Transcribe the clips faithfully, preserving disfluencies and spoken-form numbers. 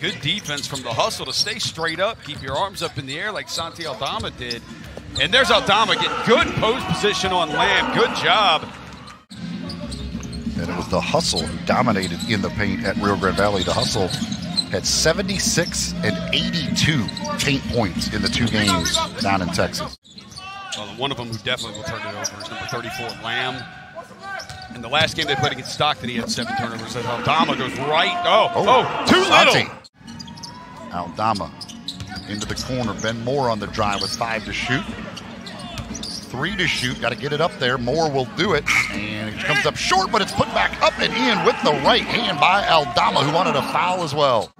Good defense from the Hustle to stay straight up, keep your arms up in the air like Santi Aldama did. And there's Aldama getting good post position on Lamb. Good job. And it was the Hustle who dominated in the paint at Rio Grande Valley. The Hustle had seventy-six and eighty-two paint points in the two games down in Texas. Well, one of them who definitely will turn it over is number thirty-four, Lamb. In the last game they played against Stockton, he had seven turnovers. As Aldama goes right. Oh, oh, oh too little. Aldama into the corner. Ben Moore on the drive with five to shoot. Three to shoot. Got to get it up there. Moore will do it. And it comes up short, but it's put back up and in with the right hand by Aldama, who wanted a foul as well.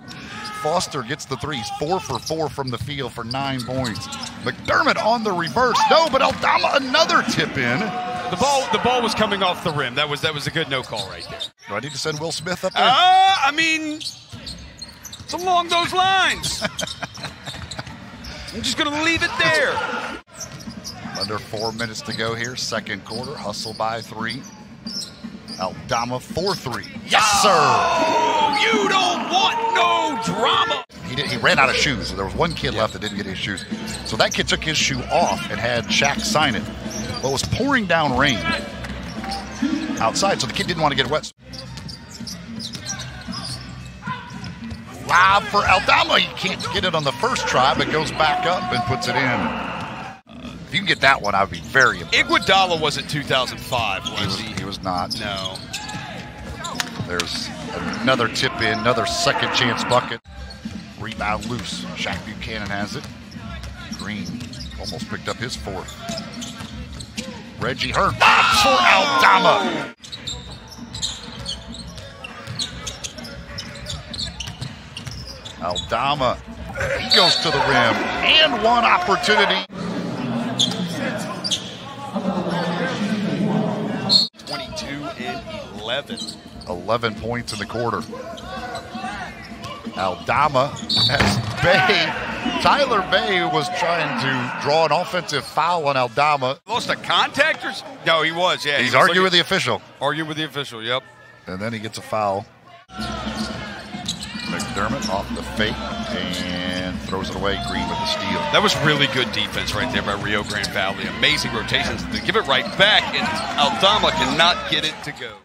Foster gets the threes. Four for four from the field for nine points. McDermott on the reverse. No, but Aldama another tip in. The ball, the ball was coming off the rim. That was that was a good no call right there. Do I need to send Will Smith up there? Uh, I mean, it's along those lines. I'm just gonna leave it there. Under four minutes to go here, second quarter. Hustle by three. Aldama four three. Yes, sir. Oh, you don't want no drama. He did, he ran out of shoes. There was one kid left that didn't get his shoes. So that kid took his shoe off and had Shaq sign it. But it was pouring down rain outside, so the kid didn't want to get wet. Lob for Aldama. He can't get it on the first try, but goes back up and puts it in. If you can get that one, I'd be very impressed. Iguodala wasn't two thousand five, was he? Was, he was not. No. There's another tip in, another second chance bucket. Rebound loose. Shaq Buchanan has it. Green almost picked up his fourth. Reggie Hurd oh! for Aldama. Aldama, he goes to the rim and one opportunity. twenty-two and eleven. eleven points in the quarter. Aldama has Bay. Tyler Bay was trying to draw an offensive foul on Aldama. Lost a contact? Or... No, he was, yeah. He's he was arguing looking... with the official. Arguing with the official, yep. And then he gets a foul. McDermott off the fake and throws it away. Green with the steal. That was really good defense right there by Rio Grande Valley. Amazing rotations. They give it right back, and Aldama cannot get it to go.